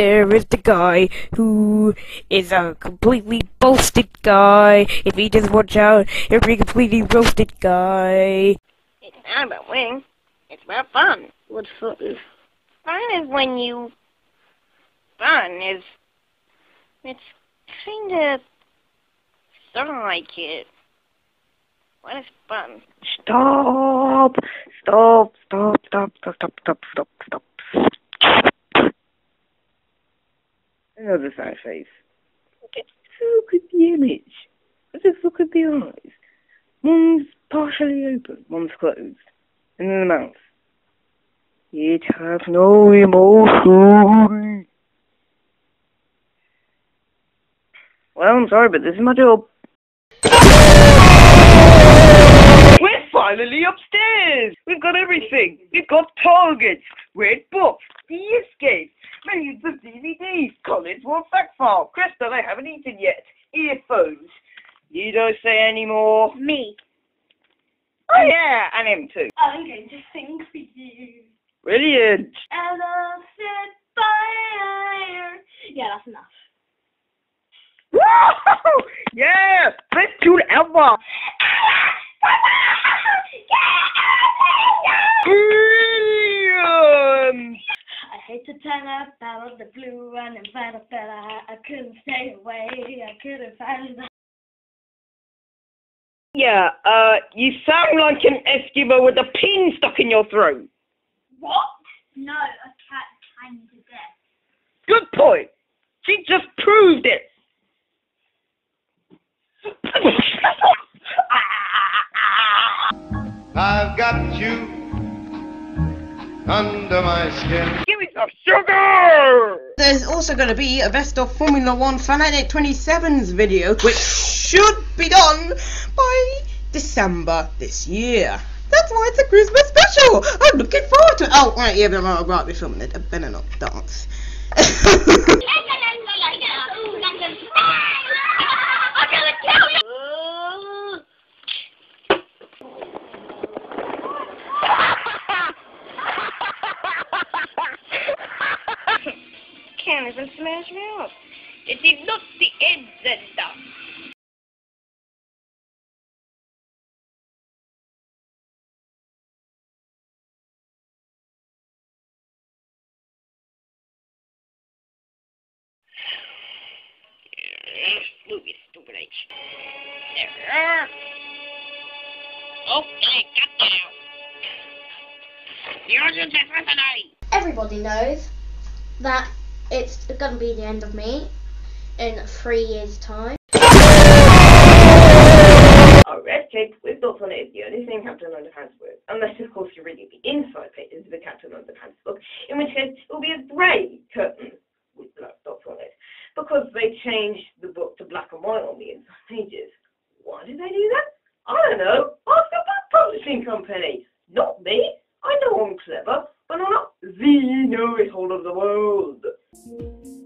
there is the guy who is a completely boasted guy. If he just watch out, he'll be a completely roasted guy. It's not about winning. It's about fun. What's fun? Fun is when you... Fun is... It's kinda... Something like it. What is fun? Stop! Stop! Stop! Stop! Stop! Stop! Stop! Stop! Stop! Another sad face. Look at the image. Just look at the eyes. One's partially open, one's closed. And then the mouth. It has no emotion. Well, I'm sorry, but this is my job. We're finally upstairs! We've got everything. We've got targets, weird books, the escape, millions of DVDs, Collins World fact file, Crystal I haven't eaten yet, earphones. You don't say any more. Me. Oh yeah, and him too. I'm going to sing for you. Brilliant. And I'll set fire. Yeah, that's enough. Woo! Yeah! Best tune ever! Brilliant! I hate to turn up out of the blue and invite a fella. I couldn't stay away. I couldn't find the... Yeah, you sound like an Eskimo with a pin stuck in your throat. What? No, a cat timed to death. Good point. She just proved it. I've got you under my skin. Give me some sugar! There's also going to be a best of Formula 1 Fanatic 27's video, which should be done by December this year. That's why it's a Christmas special! I'm looking forward to it! Oh, right, yeah, but I'm about to be filming it. I better not dance. Can't even smash me up. It is not the end that does. Stupid H. There. Okay, cut down. You're the different than I. Everybody knows that it's gonna be the end of me in 3 years' time. Oh, Red Cape, we've got on it is the only thing Captain Underpants works. Unless, of course, you read the inside pages of the Captain Underpants book, in which case it will be a grey curtain with black dots on it. Because they changed the book to black and white on the inside pages. Why did they do that? I don't know. Ask a book publishing company. Not me. I know I'm clever, but I'm not the know-it-all of the world.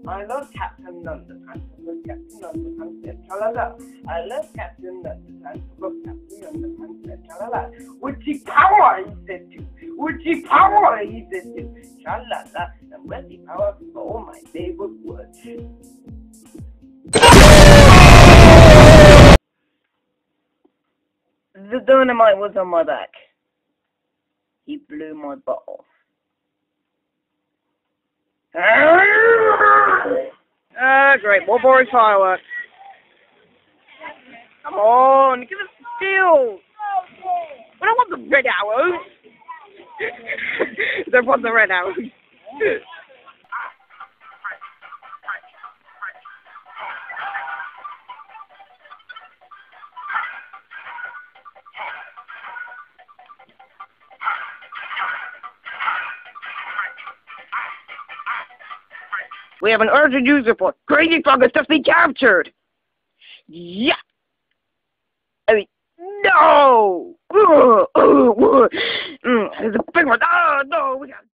I love Captain Underpants. I love Captain Underpants. Tra-la-la. I love Captain Underpants. I love Captain Underpants. Tra-la-la. Witchy power, he said to. Witchy power, he said to. Tra-la-la. And witchy power for all my favorite words. The dynamite was on my back. He blew my butt off. Great, more boring fireworks. Come on, give us the deal. I don't want the red arrow. I don't want the red arrow. We have an urgent news report. Crazy Frogger stuff be captured. Yeah. I mean, no. There's a big one. Oh no. We got.